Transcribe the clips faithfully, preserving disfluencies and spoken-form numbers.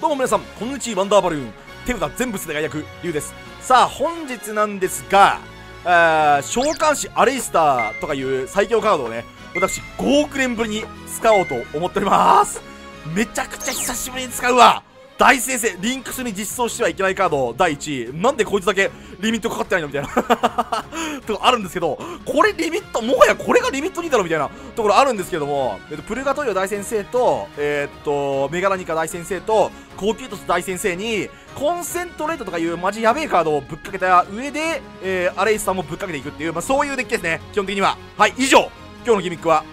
どうも皆さん、こんにちは、ワンダーバルーン。手札全部捨てが役、リュウです。さあ、本日なんですが、あ召喚師アレイスターとかいう最強カードをね、私ごおくねんぶりに使おうと思っております。めちゃくちゃ久しぶりに使うわ。大先生、リンクスに実装してはいけないカード、だいいちい。なんでこいつだけリミットかかってないのみたいな。とかあるんですけど、これリミット、もはやこれがリミットにだろみたいなところあるんですけども、えっと、プルガトリオ大先生と、えー、っと、メガラニカ大先生と、コーキュートス大先生に、コンセントレートとかいうマジやべえカードをぶっかけた上で、えー、アレイスさんもぶっかけていくっていう、まあ、そういうデッキですね、基本的には。はい、以上、今日のギミックは。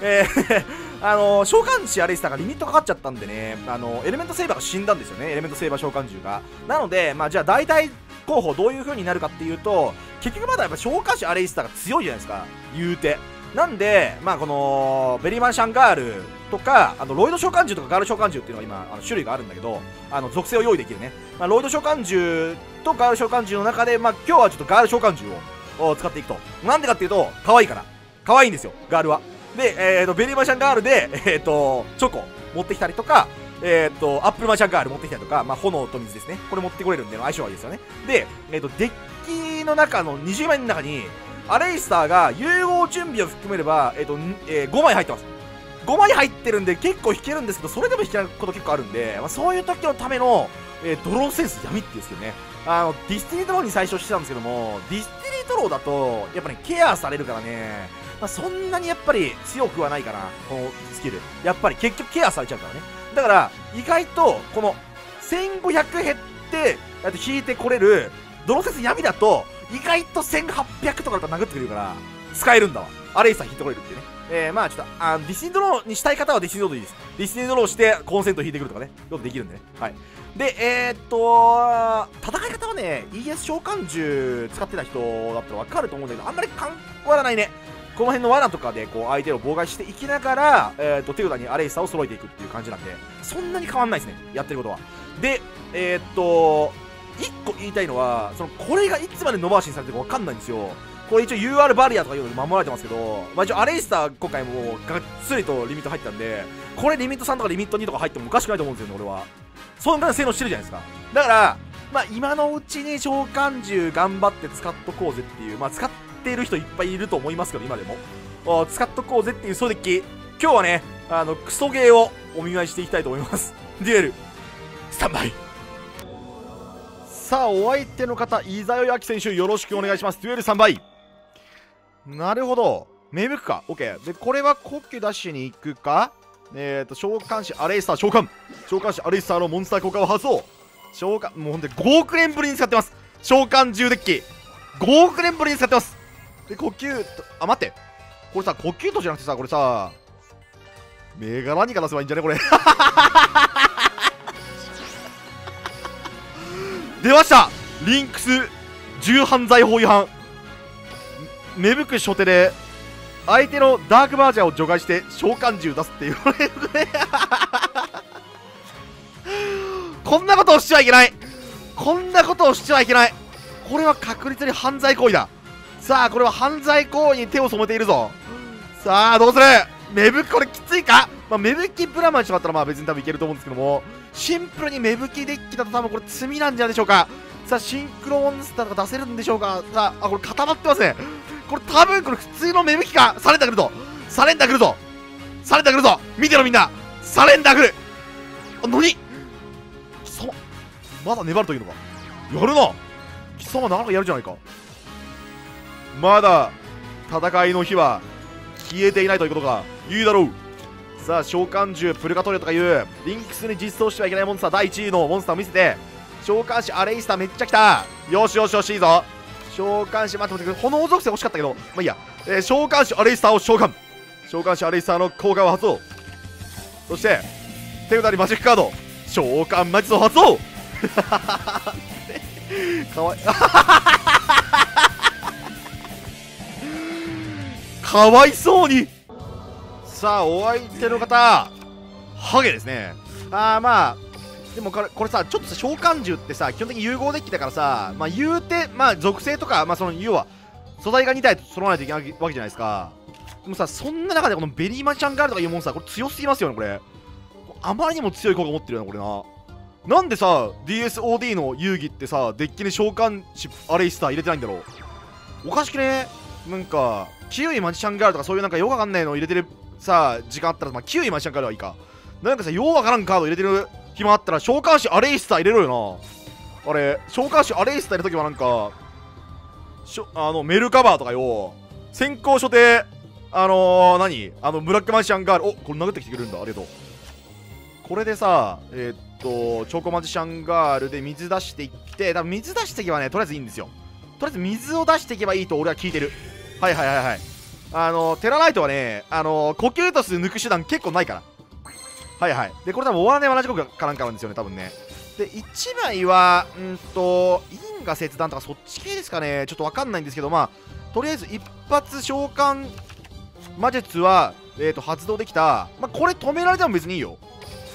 えーあのー、召喚師アレイスターがリミットかかっちゃったんでね、あのー、エレメントセイバーが死んだんですよね、エレメントセイバー召喚獣が。なので、まあ、じゃあ大体候補どういう風になるかっていうと、結局まだやっぱ召喚師アレイスターが強いじゃないですか、言うて。なんで、まあ、このベリーマンシャンガールとか、あのロイド召喚獣とかガール召喚獣っていうのは今あの種類があるんだけど、あの属性を用意できるね、まあ、ロイド召喚獣とガール召喚獣の中で、まあ、今日はちょっとガール召喚獣を使っていくと。なんでかっていうと、可愛いから可愛いんですよ、ガールは。で、えーと、ベリーマーシャンガールで、えーと、チョコ持ってきたりとか、えーと、アップルマーシャンガール持ってきたりとか、まあ、炎と水ですね。これ持ってこれるんで、相性はいいですよね。で、えーと、デッキの中のにじゅうまいの中に、アレイスターが融合準備を含めれば、えーと、えー、ごまい入ってます。ごまい入ってるんで、結構引けるんですけど、それでも引けないこと結構あるんで、まあ、そういう時のための、えー、ドローセンス闇っていうんですけどね。あの、ディスティニードローに最初してたんですけども、ディスティニードローだと、やっぱね、ケアされるからね、まあ、そんなにやっぱり強くはないかな、このスキル。やっぱり結局ケアされちゃうからね。だから、意外と、この、せんごひゃく減って、あと引いてこれる、ドローセンス闇だと、意外とせんはっぴゃくとかだと殴ってくれるから、使えるんだわ。アレイスター引いてこれるっていうね。えー、まあちょっと、あの、ディスティニードローにしたい方はディスティニードローでいいです。ディスティニードローして、コンセント引いてくるとかね、ことできるんでね。はい。で、えー、っと、戦い方はね、イーエス 召喚獣使ってた人だったらわかると思うんだけど、あんまり関わらないね。この辺の罠とかでこう相手を妨害していきながら、えー、と手札にアレイスターを揃えていくっていう感じなんで、そんなに変わんないですね、やってることは。で、えー、っといっこ言いたいのは、そのこれがいつまで野回しにされてるか分かんないんですよ。これ一応 ユーアール バリアとかいうので守られてますけど、まあ、一応アレイスター今回もうがっつりとリミット入ったんで、これリミットさんとかリミットにとか入ってもおかしくないと思うんですよね、俺は。そんな性能してるじゃないですか。だから、まあ、今のうちに召喚獣頑張って使っとこうぜっていう、まあ使っっている人いっぱいいると思いますけど、今でも使っとこうぜっていうそうデッキ、今日はね、あのクソゲーをお見舞いしていきたいと思います。デュエルスタンバイ。さあ、お相手の方、伊沢由明選手、よろしくお願いします。デュエルスタンバイ。なるほど、芽吹くか。 OK で、これはコッキュ出しに行くか。えっ、ー、と召喚師アレイスター召喚召喚師アレイスターのモンスター効果を発動。召喚、もうほんでごおくねんぶりに使ってます。召喚獣デッキごおくねんぶりに使ってます。で、呼吸と、あ、待って。これさ、呼吸とじゃなくてさ、これさ、メガラニカ出せばいいんじゃねこれ。出ました、リンクス重犯罪法違反。芽吹く初手で、相手のダークバージャーを除外して召喚獣出すっていう。こんなことをしてはいけない。こんなことをしてはいけない。これは確実に犯罪行為だ。さあ、これは犯罪行為に手を染めているぞ。さあ、どうする芽吹き、これきついか。まあ、芽吹きブラマにしてもらったらまあ別に多分いけると思うんですけども、シンプルに芽吹きデッキだと多分これ罪なんじゃないでしょうか。さあ、シンクロモンスターとか出せるんでしょうか。さあ、あ、これ固まってますね。これ多分これ普通の芽吹きか。サレンダー来るぞ。サレンダー来るぞ。サレンダー来るぞ。見てろみんな。サレンダー来る。あ、なに貴様、まだ粘るというのか。やるな。貴様なかなかやるじゃないか。まだ戦いの火は消えていないということか。いいだろう。さあ、召喚獣プルカトリオとかいうリンクスに実装してはいけないモンスターだいいちいのモンスターを見せて、召喚師アレイスターめっちゃ来た。よしよしよし、いいぞ。召喚師、待って待って、炎属性欲しかったけど、まあいいや。えー、召喚師アレイスターを召喚。召喚師アレイスターの効果を発動。そして手札にマジックカード召喚魔術を発動。かわいい。かわいそうに。さあ、お相手の方、ハゲですね。ああ、まあでもこれ、これさ、ちょっとさ、召喚獣ってさ、基本的に融合デッキだからさ、まあ言うて、まあ属性とか、まあその要は素材がにたい揃わないといけないわけじゃないですか。でもさ、そんな中でこのベリーマンシャンガールとかいうモンスター、これ強すぎますよね、これ。あまりにも強い効果持ってるよな、これな。なんでさ ディーエスオーディー の遊戯ってさデッキに召喚師アレイスター入れてないんだろう。おかしくね。なんかキウイマジシャンガールとかそういうなんかよくわかんないの入れてるさ時間あったら、まあ、キウイマジシャンガールはいいか。なんかさようわからんカード入れてる暇あったら召喚師アレイスター入れろよな。あれ召喚師アレイスター入れとけばなんかしょあのメルカバーとかよ先行所定あのー、何あのブラックマジシャンガールおこれ殴ってきてくれるんだありがとう。これでさえー、っとチョコマジシャンガールで水出していってだ水出していけばねとりあえずいいんですよ。とりあえず水を出していけばいいと俺は聞いてる。はいはいはいはい。あのテラナイトはねあの呼吸と数抜く手段結構ないから。はいはい。でこれ多分終わらない同じことかなんかなんですよね多分ね。でいちまいはうんと因果切断とかそっち系ですかねちょっとわかんないんですけどまあとりあえず一発召喚魔術は、えー、と発動できた、まあ、これ止められても別にいいよ。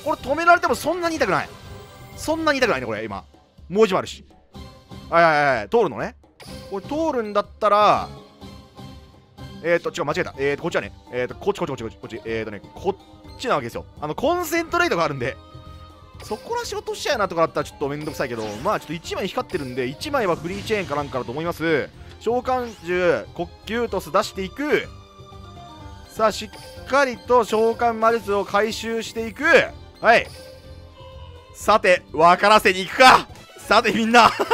これ止められてもそんなに痛くないそんなに痛くないねこれ今もういちもあるし。はいはいはい通るのねこれ通るんだったらえっ、ー、と違う間違えたえっ、ー、とこっちはねえっ、ー、とこっちこっちこっちこっちえっ、ー、とねこっちなわけですよ。あのコンセントレートがあるんでそこら仕事しちゃうなとかだったらちょっとめんどくさいけどまあちょっといちまい光ってるんでいちまいはフリーチェーンかなんかだと思います。召喚獣コキュートス出していく。さあしっかりと召喚魔術を回収していく。はいさて分からせに行くか。さてみんな分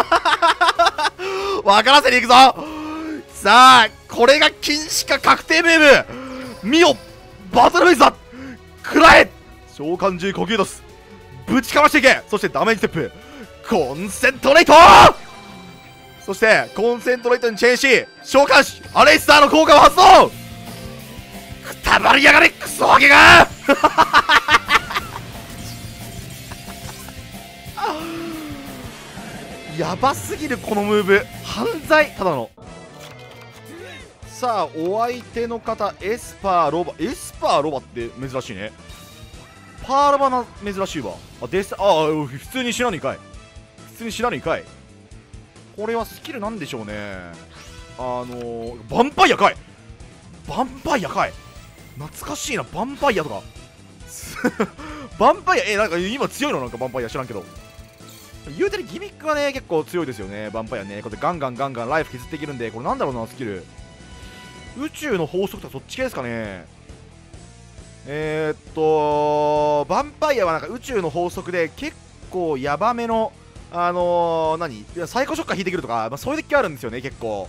からせに行くぞ。さあこれが禁止か確定ムーブミオバトルフェイスだ食らえ召喚獣呼吸ドスぶちかましていけ。そしてダメージステップコンセントレートそしてコンセントレートにチェンし召喚師アレイスターの効果を発動。くたばりやがれクソハゲがやばすぎるこのムーブ犯罪ただの。さあお相手の方エスパーロバエスパーロバって珍しいね。パーロバな珍しいわ。あデスああ普通に知らねえかい普通に知らねえかい。これはスキルなんでしょうね。あのー、ヴァンパイアかいヴァンパイアかい懐かしいなヴァンパイアとかヴァンパイアえなんか今強いのなんかヴァンパイア知らんけど言うてるギミックはね結構強いですよねヴァンパイアね。これガンガンガンガンライフ削っていけるんでこれなんだろうなスキル宇宙の法則とかそっち系ですかね。えー、っとヴァンパイアはなんか宇宙の法則で結構ヤバめのあのー、何サイコショッカー引いてくるとか、まあ、そういうデッキあるんですよね結構。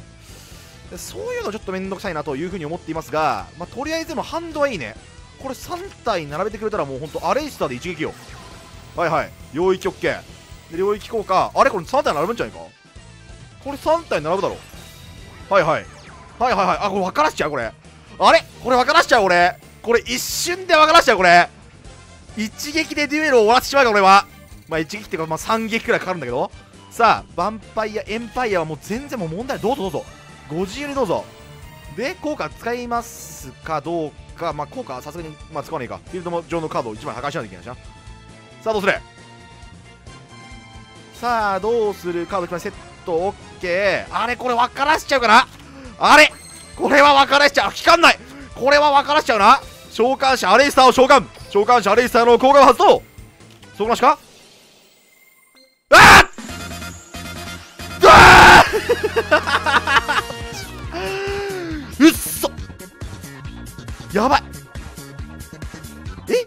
そういうのちょっとめんどくさいなというふうに思っていますが、まあ、とりあえずでもハンドはいいね。これさん体並べてくれたらもうほんとアレイスターで一撃よ。はいはい領域 OK で領域効果あれこれさん体並ぶんじゃないかこれさん体並ぶだろう。はいはいはいはいはいあこれ分からしちゃうこれあれこれ分からしちゃう俺これ一瞬で分からしちゃうこれ一撃でデュエルを終わらせてしまうか俺は。まあ一撃っていうかまあさん撃くらいかかるんだけどさあヴァンパイアエンパイアはもう全然もう問題どうぞどうぞご自由にどうぞ。で効果使いますかどうかまあ効果はさすがにまあ使わねえかフィールド上のカードをいちまい破壊しないといけないしな。さあどうするさあどうするカードいちまいセット OK あれこれ分からしちゃうかなあれこれは分からしちゃう効かんないこれは分からしちゃうな。召喚師アレイスターを召喚召喚師アレイスターの効果を発動そこなしかあーあーうっそやばいえ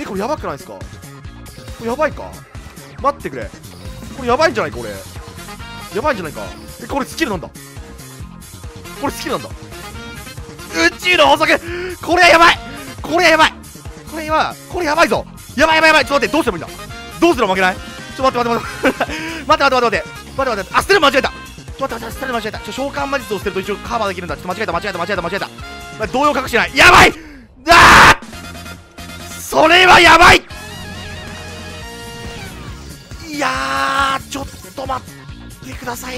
えこれやばくないですかこれやばいか待ってくれこれやばいんじゃないかこれやばいんじゃないかえこれスキルなんだこれスキルなんだ宇宙の法則これはやばいこれはやばいこれはこれやばいぞやばいやばいやばいちょっと待ってどうしてもいいんだどうすれば負けないちょっと待って待って待って待って待って待って待って待って待って待ってあ捨てる間違えたちょっと待って待って捨てる間違えたちょ召喚魔術を捨てると一応カバーできるんだちょっと間違えた間違えた間違えた間違えた動揺隠してないやばいあーそれはやばいいやーちょっと待ってください。